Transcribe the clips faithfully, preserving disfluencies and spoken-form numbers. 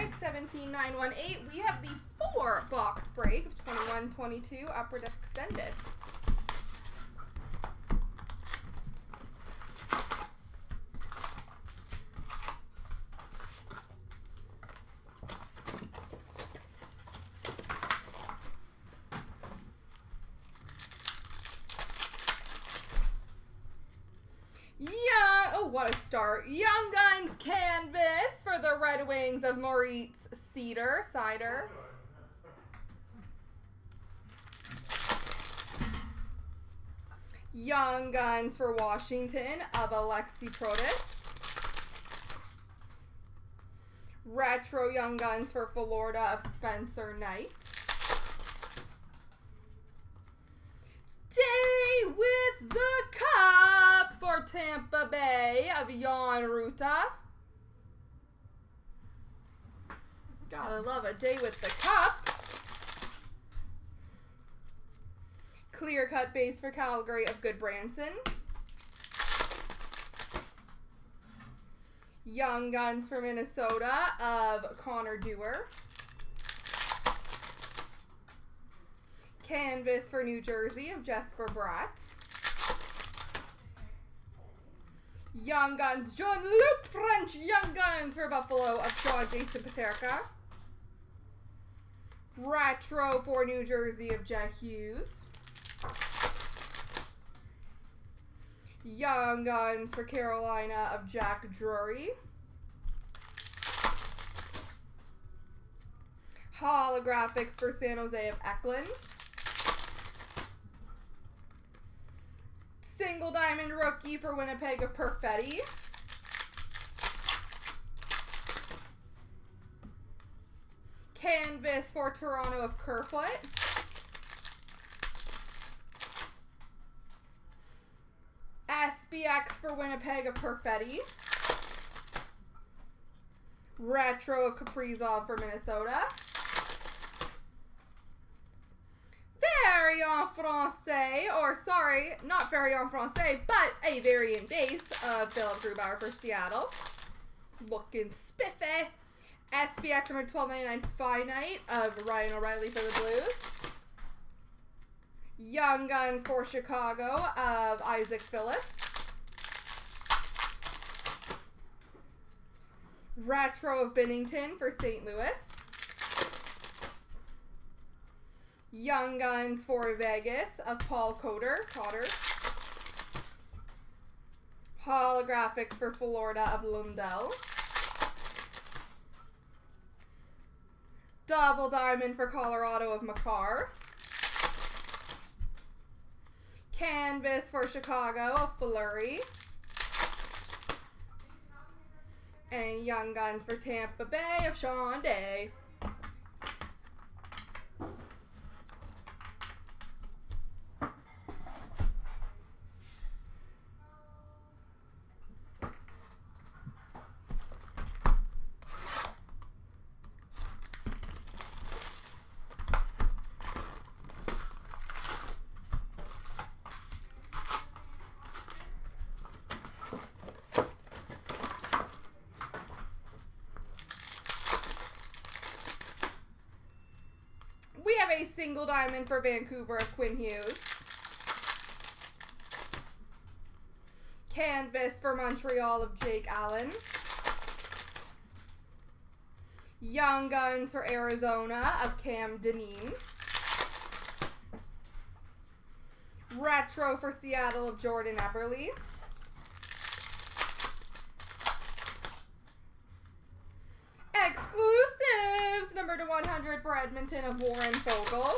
break, seventeen nine eighteen. We have the four box break of twenty-one twenty-two Upper Deck Extended. What a start. Young Guns canvas for the Red Wings of Maurice Cedar Cider. Young Guns for Washington of Alexi Protas. Retro Young Guns for Florida of Spencer Knight. Day with the Cup for Tampa Bay of Yan Ruta. Gotta love a day with the cup. Clear Cut Base for Calgary of Good Branson. Young Guns for Minnesota of Connor Dewar. Canvas for New Jersey of Jesper Bratt. Young Guns, John Luke French Young Guns for Buffalo of Sean Jason Paterka. Retro for New Jersey of Jeff Hughes. Young Guns for Carolina of Jack Drury. Holographics for San Jose of Eklund. Single Diamond Rookie for Winnipeg of Perfetti. Canvas for Toronto of Kerfoot. S B X for Winnipeg of Perfetti. Retro of Kaprizov for Minnesota. Variant Francais, or sorry, not Variant Francais, but a variant base of Philip Grubauer for Seattle. Looking spiffy. S P X number twelve ninety-nine Finite of Ryan O'Reilly for the Blues. Young Guns for Chicago of Isaac Phillips. Retro of Binnington for Saint Louis. Young Guns for Vegas of Paul Cotter. Cotter. Holographics for Florida of Lundell. Double Diamond for Colorado of Macar. Canvas for Chicago of Fleury. And Young Guns for Tampa Bay of Sean Day. A single diamond for Vancouver of Quinn Hughes. Canvas for Montreal of Jake Allen. Young Guns for Arizona of Cam Dineen. Retro for Seattle of Jordan Eberle. For Edmonton of Warren Fogle.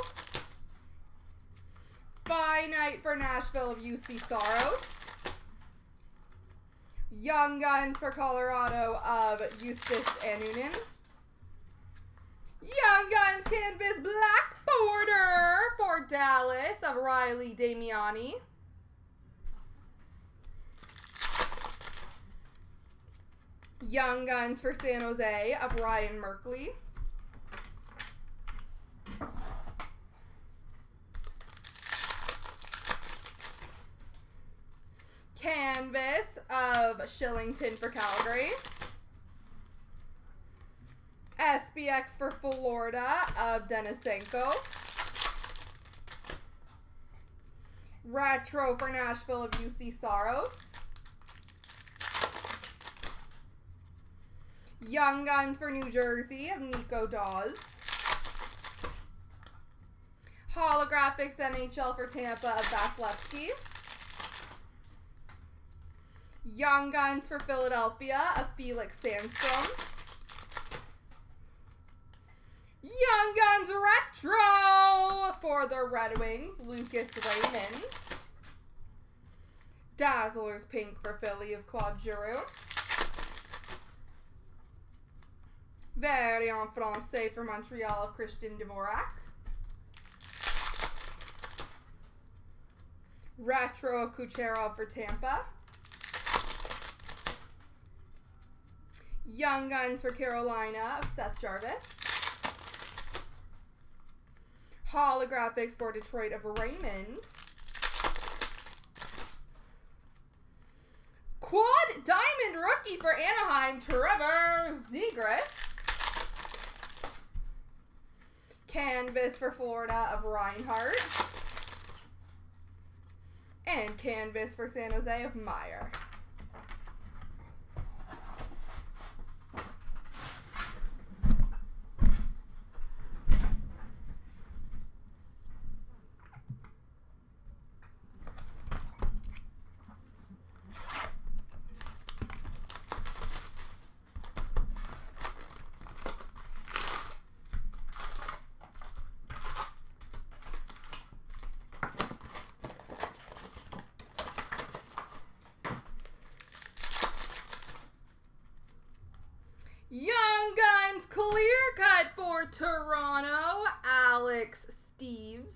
Finite for Nashville of U C Soros. Young Guns for Colorado of Eustace Anunin. Young Guns Canvas Black Border for Dallas of Riley Damiani. Young Guns for San Jose of Ryan Merkley. Canvas of Shillington for Calgary. S B X for Florida of Denisenko. Retro for Nashville of U C Saros. Young Guns for New Jersey of Nico Dawes. Holographics N H L for Tampa of Vasilevskiy. Young Guns for Philadelphia of Felix Sandstrom. Young Guns Retro for the Red Wings, Lucas Raymond. Dazzlers Pink for Philly of Claude Giroux. Variant Francais for Montreal of Christian Dvorak. Retro of Kucherov for Tampa. Young Guns for Carolina of Seth Jarvis. Holographics for Detroit of Raymond. Quad Diamond Rookie for Anaheim, Trevor Zegras. Canvas for Florida of Reinhardt. And Canvas for San Jose of Meyer. Young Guns Clear Cut for Toronto, Alex Steves.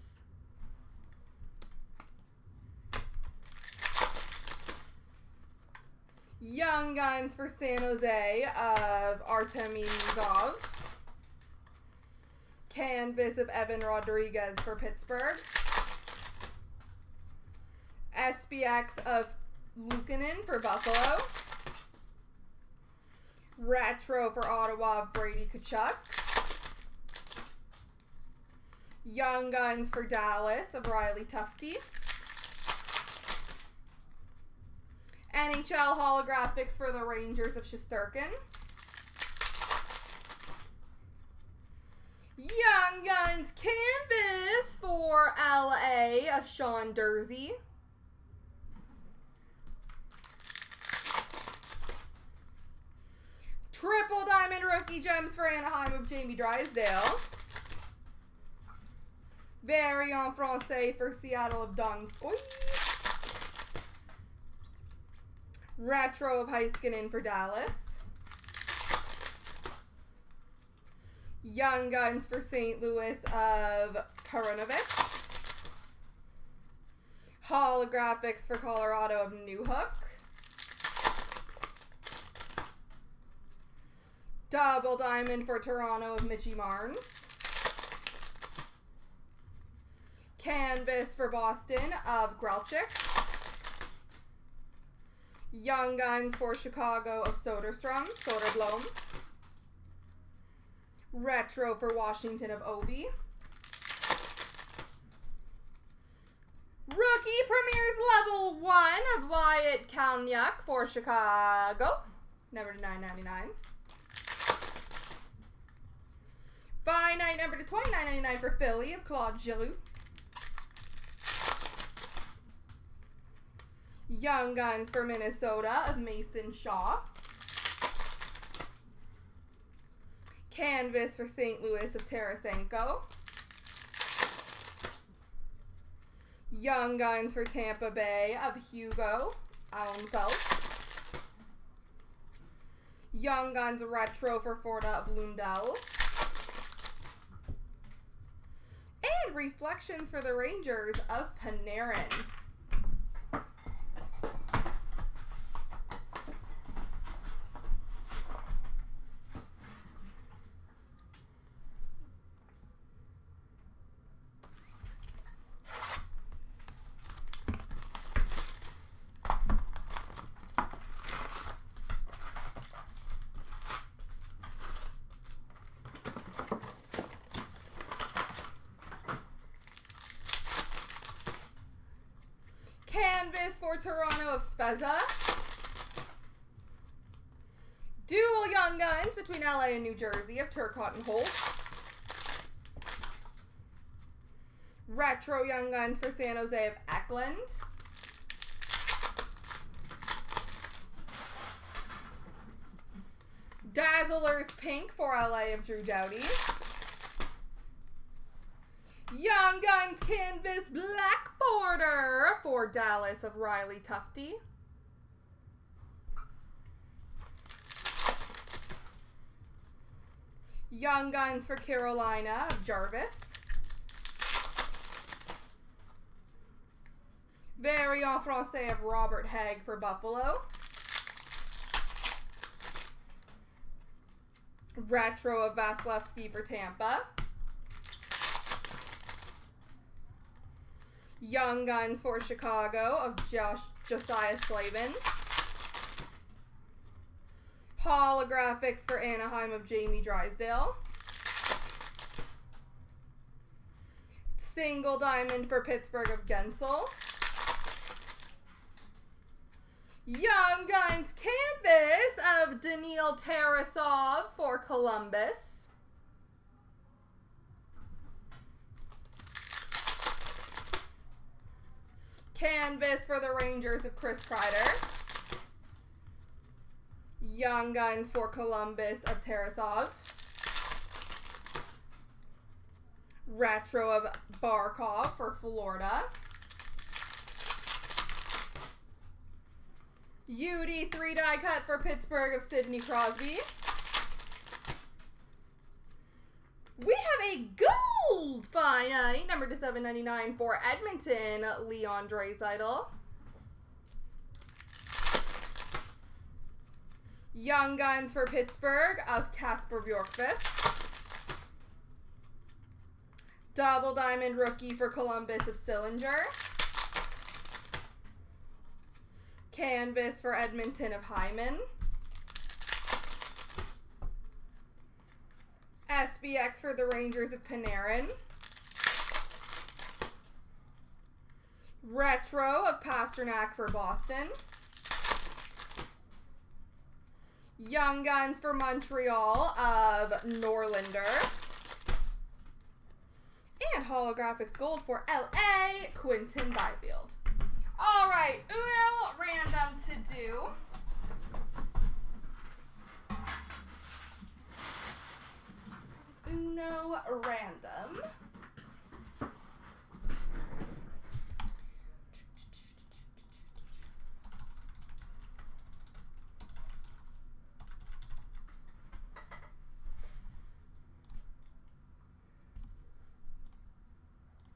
Young Guns for San Jose of Artemi Muzov. Canvas of Evan Rodriguez for Pittsburgh. S B X of Lukanen for Buffalo. Retro for Ottawa of Brady Tkachuk. Young Guns for Dallas of Riley Tufte. N H L Holographics for the Rangers of Shesterkin. Young Guns Canvas for L A of Sean Dersey. Triple Diamond Rookie Gems for Anaheim of Jamie Drysdale. Variant Francais for Seattle of Donskoy. Retro of Heiskanen for Dallas. Young Guns for Saint Louis of Karunowicz. Holographics for Colorado of Newhook. Double Diamond for Toronto of Mitchie Marnes. Canvas for Boston of Gralchik. Young Guns for Chicago of Soderstrom, Soderblom. Retro for Washington of Ovi. Rookie Premieres Level one of Wyatt Kalniuk for Chicago. Number to nine ninety-nine. Finite number to twenty-nine ninety-nine for Philly of Claude Giroux. Young Guns for Minnesota of Mason Shaw. Canvas for Saint Louis of Tarasenko. Young Guns for Tampa Bay of Hugo Almfeld. Young Guns Retro for Florida of Lundell. Reflections for the Rangers of Panarin. Toronto of Spezza. Dual Young Guns between L A and New Jersey of Turcotte and Holt. Retro Young Guns for San Jose of Eklund. Dazzlers Pink for L A of Drew Doughty. Young Gun Canvas Black Border for Dallas of Riley Tufte. Young Guns for Carolina of Jarvis. Variant Francais of Robert Haig for Buffalo. Retro of Vasilevskiy for Tampa. Young Guns for Chicago of Josh Josiah Slavin. Holographics for Anaheim of Jamie Drysdale. Single Diamond for Pittsburgh of Gensel. Young Guns Canvas of Daniil Tarasov for Columbus. Canvas for the Rangers of Chris Kreider. Young Guns for Columbus of Tarasov. Retro of Barkov for Florida. U D three die cut for Pittsburgh of Sidney Crosby. We have a gold finite, number to seven ninety-nine for Edmonton, Leon Draisaitl. Young Guns for Pittsburgh of Casper Bjorkqvist. Double Diamond Rookie for Columbus of Sillinger. Canvas for Edmonton of Hyman. S B X for the Rangers of Panarin. Retro of Pasternak for Boston. Young Guns for Montreal of Norlander. And Holographics Gold for L A, Quinton Byfield. All right, Uno random to do. Uno random.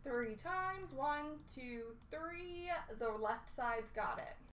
Three times, one, two, three, the left side's got it.